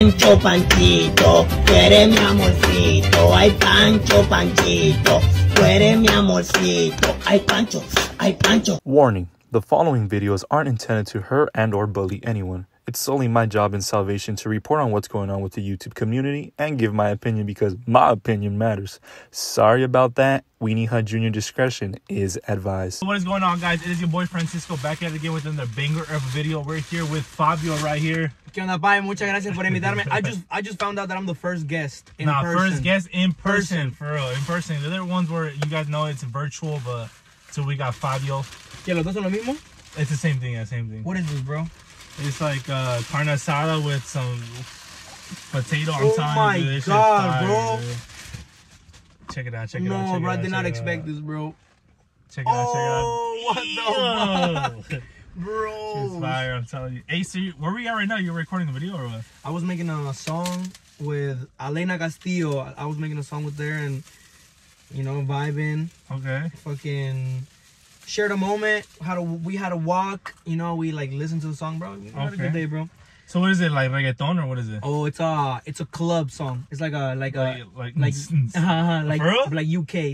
Pancho, Panchito, tú eres mi amorcito, ay Pancho, Panchito, tú eres mi amorcito, ay Pancho, ay Pancho. Warning, the following videos aren't intended to hurt and or bully anyone. It's solely my job and salvation to report on what's going on with the YouTube community and give my opinion because my opinion matters. Sorry about that. Weenie Hut Jr. discretion is advised. What is going on, guys? It is your boy Francisco back at it again with another banger of a video. We're here with Fabio right here. ¿Qué onda, Pai? Muchas gracias por invitarme. I just found out that I'm the first guest in person. First guest in person, for real, in person. The other ones where you guys know it's virtual, but so we got Fabio. ¿Que los dos son lo mismo? It's the same thing, yeah, same thing. What is this, bro? It's like carne asada with some potato on top. Oh my dude. God, fire, bro. Dude. Check it out, check it out. No, bro, I did not expect this, bro. Check it out, check it out. Oh, what the fuck? Bro. It's fire, I'm telling you. Hey, so where we at right now? You're recording the video or what? I was making a song with Elena Castillo. I was making a song with her and, you know, vibing. Okay. Fucking shared a moment. We had a walk. You know, we like listened to the song, bro. We had a good day, bro. So what is it, like reggaeton or what is it? Oh, it's a club song. It's like UK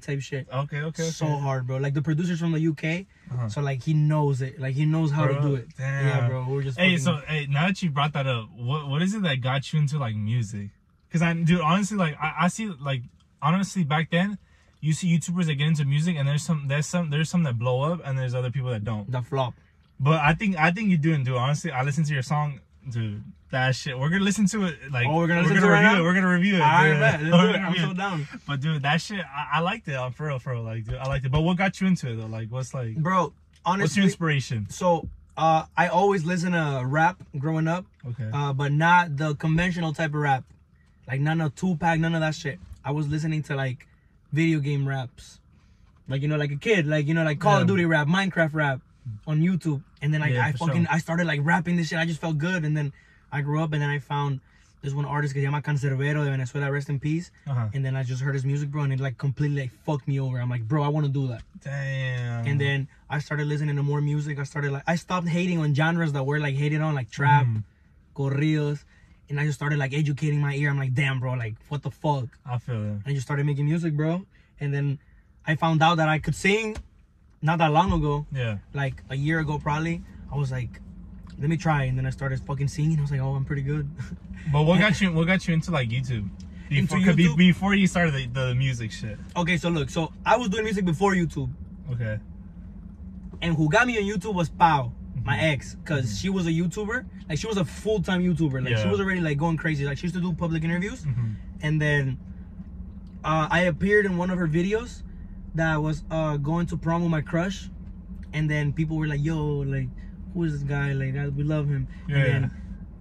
type shit. Okay. So hard, bro. Like the producer's from the UK, so like he knows it. Like he knows how to do it. Damn. Yeah, bro. We're just hey, now that you brought that up, what is it that got you into like music? Because dude, honestly, like I see like honestly back then, you see YouTubers that get into music and there's some that blow up and there's other people that don't. That flop. But I think you do and do. Honestly, I listened to your song. Dude, that shit. We're gonna listen to it. Like, oh, we're gonna review it. I'm so down. But dude, that shit, I liked it. For real, for real. Like, dude, I liked it. But what got you into it though? Like, what's like, bro? Honestly, what's your inspiration? So, I always listened to rap growing up. Okay. But not the conventional type of rap, like none of Tupac, none of that shit. I was listening to like video game raps, like you know, like a kid, like you know, like Call of Duty rap, Minecraft rap. On YouTube, and then like I started like rapping this shit. I just felt good, and then I grew up, and then I found this one artist que se llama Canserbero de Venezuela, rest in peace. And then I just heard his music, bro, and it like completely like fucked me over. I'm like, bro, I want to do that. Damn. And then I started listening to more music. I stopped hating on genres that were like hated on, like trap, corridos, and I just started like educating my ear. I'm like, damn, bro, like what the fuck? I feel it. And I just started making music, bro, and then I found out that I could sing. Not that long ago, yeah, like a year ago probably, I was like, let me try, and then I started fucking singing. I was like, oh, I'm pretty good. But what got you into like YouTube? Before you started the music shit. Okay, so look, so I was doing music before YouTube. Okay. And who got me on YouTube was Pao, my ex, because she was a YouTuber. Like she was a full-time YouTuber. Like she was already like going crazy. Like she used to do public interviews, and then I appeared in one of her videos. That was going to prom with my crush, and then people were like, yo, like, who is this guy? Like, we love him. Yeah, and then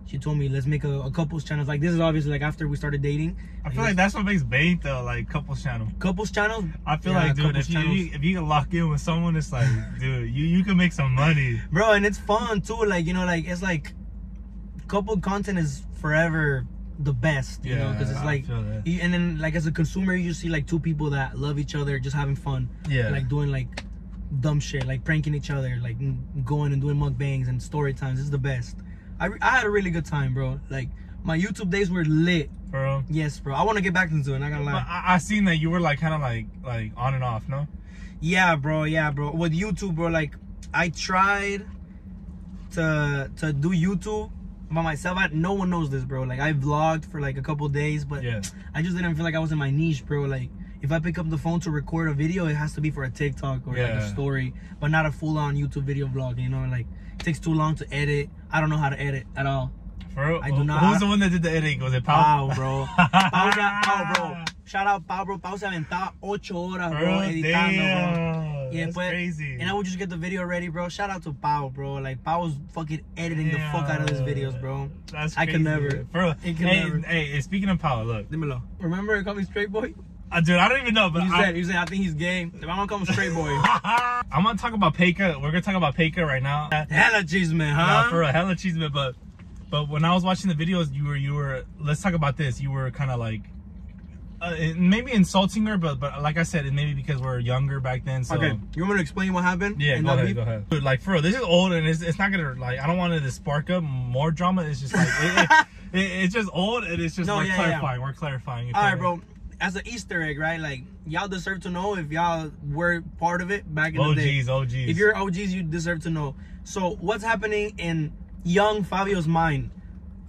she told me, let's make a couples channel. Like, this is obviously like after we started dating. I feel like that's what makes Bae though, like couples channel. Couples channel? I feel like, dude, if you can lock in with someone, it's like, dude, you can make some money. Bro, and it's fun too. Like, you know, like, it's like couple content is forever the best, you know, because it's like, and then like as a consumer, you see like two people that love each other, just having fun, like doing like dumb shit, like pranking each other, like going and doing mukbangs and story times. It's the best. I had a really good time, bro. Like my YouTube days were lit, bro. Yes, bro. I want to get back into it. Not gonna lie. I seen that you were like kind of like on and off, no? Yeah, bro. Yeah, bro. With YouTube, bro, like I tried to do YouTube by myself. No one knows this, bro. Like I vlogged for like a couple days, but I just didn't feel like I was in my niche, bro. Like if I pick up the phone to record a video, it has to be for a TikTok or like a story, but not a full-on YouTube video vlog, you know? Like it takes too long to edit. I don't know how to edit at all. For, I do not. Who's the one that did the editing? Was it Pao? Pao, bro. Pao, bro. Shout out Pao, bro. Pao se aventaba 8 horas, bro, editando, bro. Yeah, that's crazy. And I would just get the video ready, bro. Shout out to Pao, bro. Like Pao's fucking editing the fuck out of his videos, bro. That's crazy. I could never. Bro, hey, speaking of Pao, look. Dímelo. Remember he called me straight boy? Dude, I don't even know, but you said I think he's gay. I'm gonna call him straight boy. I'm gonna talk about Peka. We're gonna talk about Peka right now. Hella cheese man, huh? Nah, for a hella cheese man, but when I was watching the videos, you were let's talk about this. You were kinda like maybe insulting her, but like I said, it maybe because we're younger back then. So. Okay, you want me to explain what happened? Yeah, go ahead. Dude, like for real, this is old and it's not gonna like I don't want it to spark up more drama. It's just like It's just old, and it's just we're clarifying. All right, bro. As an Easter egg, right? Like, y'all deserve to know if y'all were part of it back in the day. OGs. If you're OGs, you deserve to know. So, what's happening in young Fabio's mind?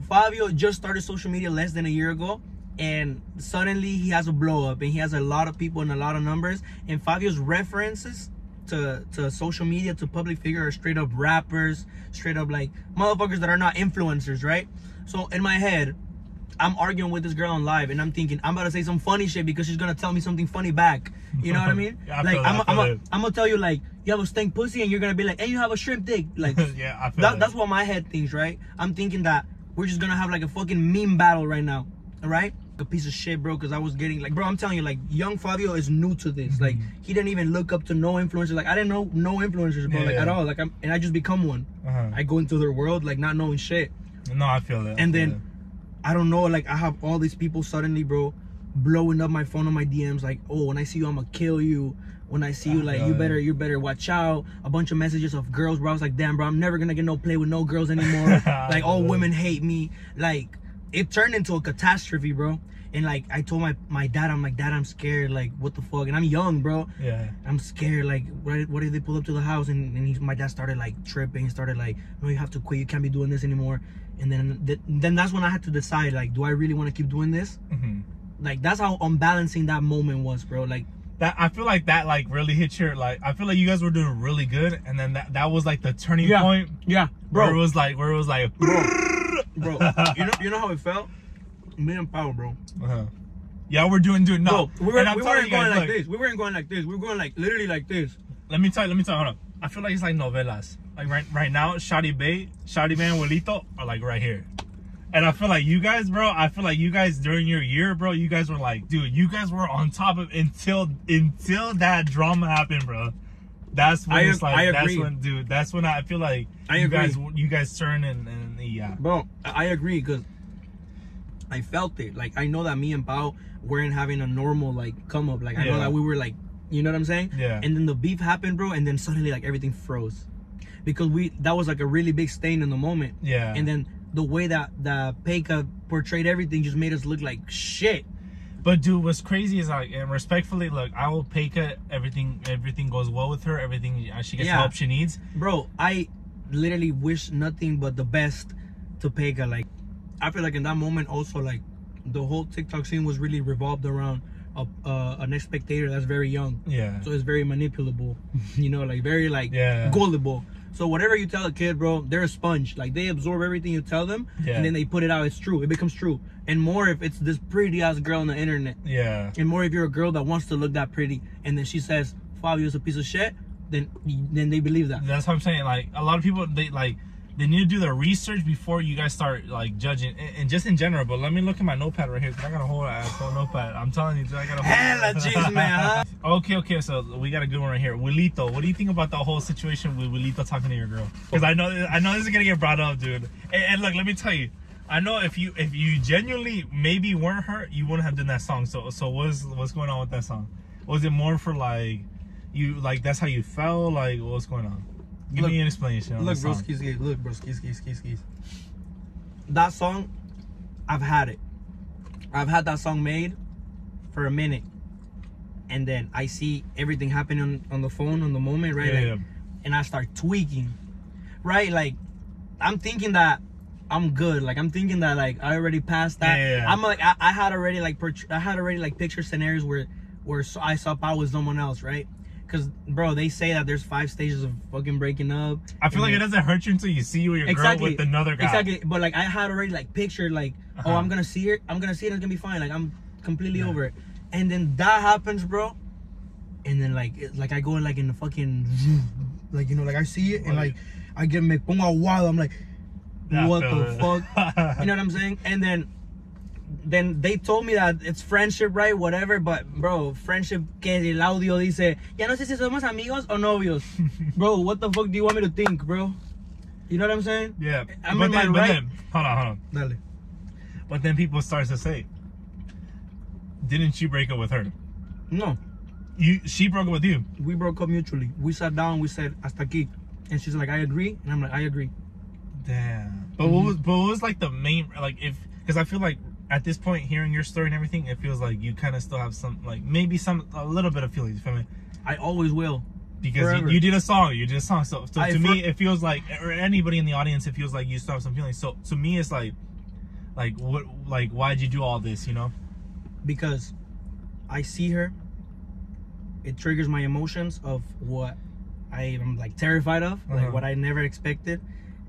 Fabio just started social media less than a year ago, and suddenly he has a blow up, and he has a lot of people and a lot of numbers. And Fabio's references to social media, to public figure, are straight up rappers, straight up like motherfuckers that are not influencers, right? So, in my head, I'm arguing with this girl on live, and I'm thinking I'm about to say some funny shit because she's gonna tell me something funny back. You know what I mean? I'm gonna tell you like you have a stink pussy, and you're gonna be like, "Hey, you have a shrimp dick." Like, yeah, I feel that's what my head thinks, right? I'm thinking that we're just gonna have like a fucking meme battle right now, all right? A piece of shit, bro. Because I was getting like, bro, I'm telling you, like, young Fabio is new to this. Like, he didn't even look up to no influencers. Like, I didn't know no influencers, bro, at all. Like, I just become one. I go into their world like not knowing shit. No, I feel that. And then. I don't know, like, I have all these people suddenly, bro, blowing up my phone on my DMs, like, oh, when I see you, I'm gonna kill you. When I see you, like, you better watch out. A bunch of messages of girls, bro. I was like, damn, bro, I'm never gonna get no play with no girls anymore. Like, all women hate me. Like, it turned into a catastrophe, bro. And, like, I told my dad, I'm like, Dad, I'm scared. Like, what the fuck? And I'm young, bro. Yeah. I'm scared. Like, what if they pull up to the house? And my dad started, like, tripping. He started, like, no, you have to quit. You can't be doing this anymore. And then that's when I had to decide, like, do I really want to keep doing this? Like, that's how unbalancing that moment was, bro. Like, that I feel like that, like, really hit your, like, I feel like you guys were doing really good. And then that was, like, the turning point. Yeah, bro. Where it was like, bro. You know how it felt? Me and Pao, bro. Yeah, we're doing no. Bro, we weren't going like this. We weren't going like this. We were going, like, literally like this. Let me tell you, hold on. I feel like it's like novelas. Like right now, Shawty Bae and Willito are like right here. And I feel like you guys, bro, during your year, bro, you guys were like, dude, you guys were on top of until that drama happened, bro. That's when it's like, that's when I feel like you guys turn and yeah. Bro, I agree because I felt it. Like, I know that me and Pao weren't having a normal, like, come up. Like, I know that we were like, you know what I'm saying? Yeah. And then the beef happened, bro, and then suddenly, like, everything froze. Because that was like a really big stain in the moment. Yeah. And then the way that Peka portrayed everything just made us look like shit. But dude, what's crazy is like, and respectfully, look, I will Peka everything goes well with her. Everything she gets help she needs. Bro, I literally wish nothing but the best to Peka. Like, I feel like in that moment also, like, the whole TikTok scene was really revolved around an ex-spectator that's very young. Yeah. So it's very manipulable, you know, like very like gullible. So whatever you tell a kid, bro, they're a sponge. Like, they absorb everything you tell them, and then they put it out. It's true. It becomes true. And more if it's this pretty ass girl on the internet. Yeah. And more if you're a girl that wants to look that pretty, and then she says Fabio's a piece of shit, then they believe that. That's what I'm saying. Like, a lot of people, they need to do their research before you guys start, like, judging. And just in general, but let me look at my notepad right here, because I got a whole asshole notepad. I'm telling you, dude, I got a whole... Hella jeez, man. Okay, so we got a good one right here. Willito, what do you think about the whole situation with Willito talking to your girl? Because I know this is going to get brought up, dude. And look, let me tell you. I know if you genuinely maybe weren't hurt, you wouldn't have done that song. So what's going on with that song? Was it more for, like, you, like, that's how you felt? Like, what's going on? Give me an explanation on that song. Look, bro, skis. That song, I've had it. I've had that song made for a minute. And then I see everything happening on the phone, on the moment, right? Yeah, like, and I start tweaking, right? Like, I'm thinking that I'm good. Like, I'm thinking that, like, I already passed that. Yeah. I'm like, I had already, like, picture scenarios where I saw Pao with someone else, right? Because, bro, they say that there's 5 stages of fucking breaking up. I feel like it doesn't hurt you until you see you with your girl with another guy. Exactly. But, like, I had already, like, pictured, like, oh, I'm going to see it. It's going to be fine. Like, I'm completely over it. And then that happens, bro. And then, like, I go, like, in the fucking, like, you know, like, I see it. And, like, I get me pongo wild. I'm like, what the fuck? You know what I'm saying? And then they told me that it's friendship, right? Whatever, but bro, friendship, que el audio dice, ya no sé si somos amigos o novios. Bro, what the fuck do you want me to think, bro? You know what I'm saying? Yeah. But then, hold on. Dale. But then people start to say, didn't you break up with her? No. She broke up with you. We broke up mutually. We sat down, we said, hasta aquí. And she's like, I agree. And I'm like, I agree. Damn. But what was like the main, like, if because I feel like at this point, hearing your story and everything, it feels like you kind of still have some, like, maybe some, a little bit of feelings. You feel me? I always will. Because you did a song, So, to me, it feels like, or anybody in the audience, it feels like you still have some feelings. So, to me, it's like, what, like, why'd you do all this, you know? Because I see her, it triggers my emotions of what I am, like, terrified of, like, what I never expected.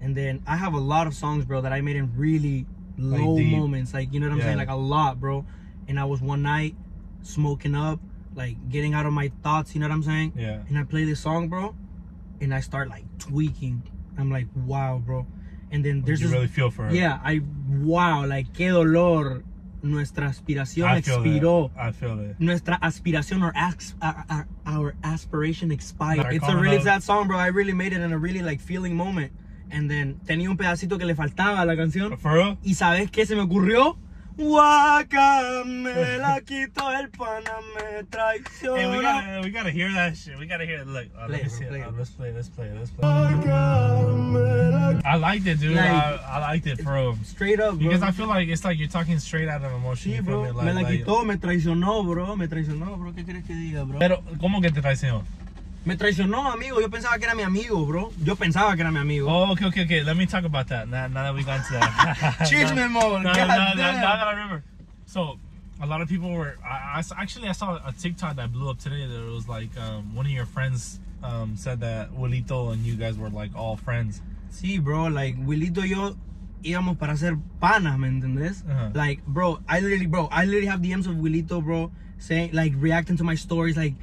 And then I have a lot of songs, bro, that I made in really low moments. Like, you know what I'm saying? Like, a lot, bro. And I was one night smoking up, like getting out of my thoughts, you know what I'm saying? Yeah. And I play this song, bro, and I start like tweaking. I'm like, wow, bro. And then there's this, really feel for her. Yeah, wow, like, qué dolor. Nuestra aspiración expiró. I feel it. Nuestra aspiración, our aspiration expired. It's a really sad song, bro. I really made it in a really like feeling moment. And then tenía un pedacito que le faltaba a la canción. For real? ¿Y sabes qué se me ocurrió? Waka, me la quito el pana, me traicionó. Hey, we gotta hear that shit. We gotta hear it. Look, let's play it. I liked it, dude. Like, I liked it, bro. Straight up, bro. Because I feel like it's like you're talking straight out of emotion. Sí, bro. Like, me la quitó, like, me traicionó, bro. Me traicionó, bro. ¿Qué crees que diga, bro? Pero, ¿cómo que te traicionó? Me traicionó, amigo. Yo pensaba que era mi amigo, bro. Yo pensaba que era mi amigo. Oh, okay. Let me talk about that now that we got to that. Cheesman mode. Now that I remember. So, a lot of people were... I saw a TikTok that blew up today that it was like one of your friends said that Willito and you guys were like all friends. Sí, bro. Like, Willito y yo íbamos para ser panas, ¿me entendés? Like, bro, I literally have DMs of Willito, bro, saying, like, reacting to my stories, like,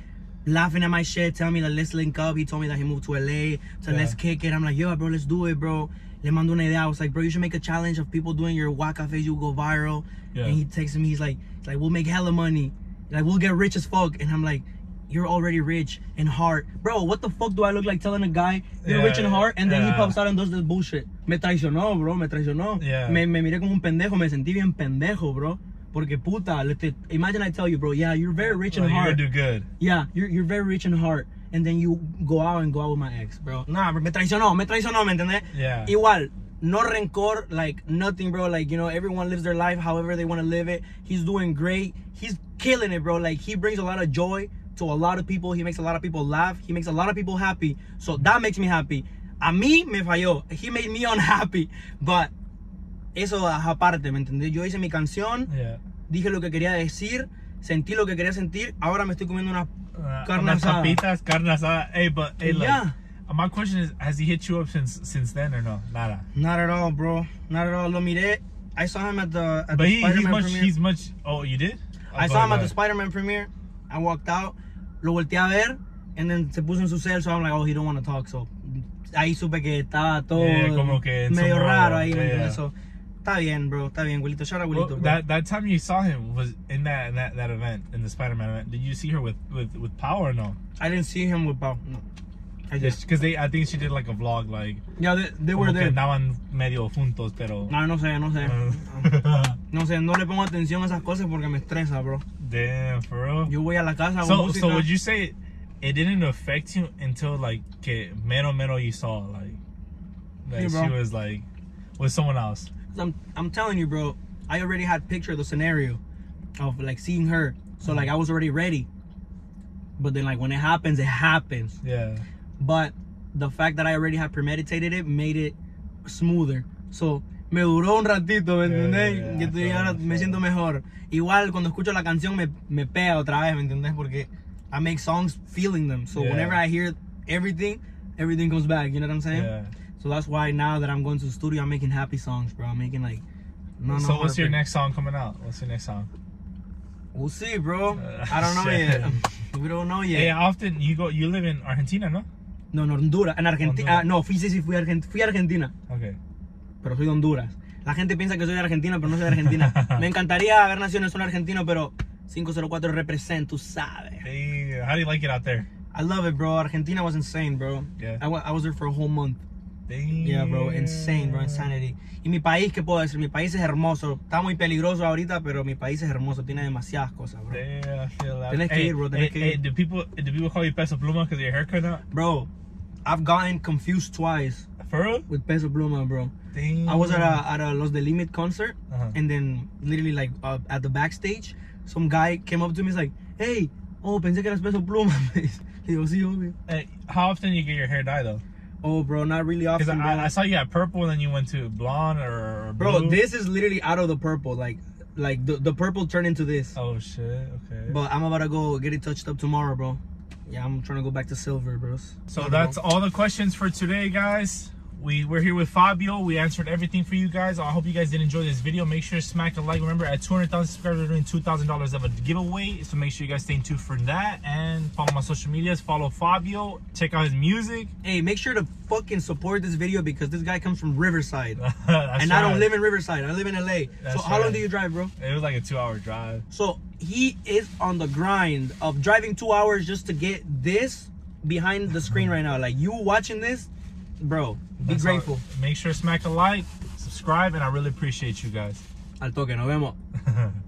laughing at my shit, telling me that let's link up. He told me that he moved to LA, so let's kick it. I'm like, yo, bro, let's do it, bro. Le mando una idea. I was like, bro, you should make a challenge of people doing your waka face, you'll go viral. Yeah. And he texts me, he's like, we'll make hella money. Like, we'll get rich as fuck. And I'm like, you're already rich and hard. Bro, what the fuck do I look like telling a guy you're rich and hard? And then he pops out and does this bullshit. Me traicionó, bro, me traicionó. Yeah. Me miré como un pendejo, me sentí bien pendejo, bro. Porque puta, imagine I tell you, bro, yeah, you're very rich and hard. You're gonna do good. Yeah, you're very rich and hard. And then you go out with my ex, bro. Nah, bro, me traicionó, ¿me entiendes? Yeah. Igual, no rencor, like, nothing, bro. Like, you know, everyone lives their life however they want to live it. He's doing great. He's killing it, bro. Like, he brings a lot of joy to a lot of people. He makes a lot of people laugh. He makes a lot of people happy. So that makes me happy. A mí me falló. He made me unhappy. But... eso aparte, ¿me entendés? Yo hice mi canción, dije lo que quería decir, sentí lo que quería sentir, ahora me estoy comiendo unas carne asada. Hey, but, hey, look, my question is, has he hit you up since then or no? Nada. Not at all, bro. Not at all. Lo miré. I saw him at the Spider-Man premiere. Oh, you did? I saw him at the Spider-Man premiere. I walked out, lo volteé a ver, and then se puso en su cel, so I'm like, oh, he don't want to talk, so... ahí supe que estaba todo como que medio raro ahí, ¿me entendés? So, está bien, bro. Está bien, Willito. Shout out, Willito, bro. That time you saw him was in that event, in the Spider-Man event. Did you see her with Pao or no? I didn't see him with Pao. No. Because I think she did like a vlog, like. Yeah, they were there. Andaban medio juntos, pero. No sé. No sé. No le pongo atención a esas cosas porque me estresa, bro. Damn, for real. Yo voy a la casa. So would you say it didn't affect you until like que mero you saw like she was like with someone else? I'm telling you, bro, I already had picture of the scenario of like seeing her, so like I was already ready, but then like when it happens. Yeah, but the fact that I already had premeditated it made it smoother, so me duró un ratito, ¿me entendés? Que estoy ahora me siento mejor. Igual cuando escucho la canción me pega otra vez, ¿me entendés? Porque I make songs feeling them, so whenever I hear everything comes back, you know what I'm saying? Yeah. So that's why now that I'm going to the studio, I'm making happy songs, bro. I'm making like... So what's your next song coming out? What's your next song? We'll see, bro. I don't know yet. We don't know yet. Hey, often you live in Argentina, no? No, Honduras. En Argentina. No, fui Argentina. Okay. Pero soy de Honduras. La gente piensa que soy de Argentina, pero no soy de Argentina. Me encantaría haber nacido en un argentino, pero 504 represent, tú sabes. Hey, how do you like it out there? I love it, bro. Argentina was insane, bro. Yeah. I was there for a whole month. Damn. Yeah, bro, insane, bro, insanity. Y mi país, ¿qué puedo decir? Mi país es hermoso. Está muy peligroso ahorita, pero mi país es hermoso. Tiene demasiadas cosas, bro. Yeah, I feel that. Tienes que ir, bro. Hey, do people call you Peso Pluma because of your haircut now? Bro, I've gotten confused twice. For real? With Peso Pluma, bro. Dang. I was at a Lost the Limit concert, and then literally like at the backstage, some guy came up to me, he's like, "Hey, oh, pensé que eras Peso Pluma." He goes, "Sí, obvio." Hey, how often do you get your hair dyed though? Oh, bro, not really often. Because I saw you had purple, and then you went to blonde or blue. Bro, this is literally out of the purple, like the purple turned into this. Oh shit, okay. But I'm about to go get it touched up tomorrow, bro. Yeah, I'm trying to go back to silver, bros. So that's all the questions for today, guys. We're here with Fabio. We answered everything for you guys. I hope you guys did enjoy this video. Make sure to smack a like. Remember, at 200,000 subscribers, we're doing $2,000 of a giveaway. So make sure you guys stay tuned for that. And follow my social medias. Follow Fabio. Check out his music. Hey, make sure to fucking support this video because this guy comes from Riverside. And I don't live in Riverside. I live in LA. That's so how long do you drive, bro? It was like a 2-hour drive. So he is on the grind of driving 2 hours just to get this behind the screen right now. Like, you watching this, bro. Be grateful. Make sure to smack a like, subscribe, and I really appreciate you guys. Al toque, nos vemos.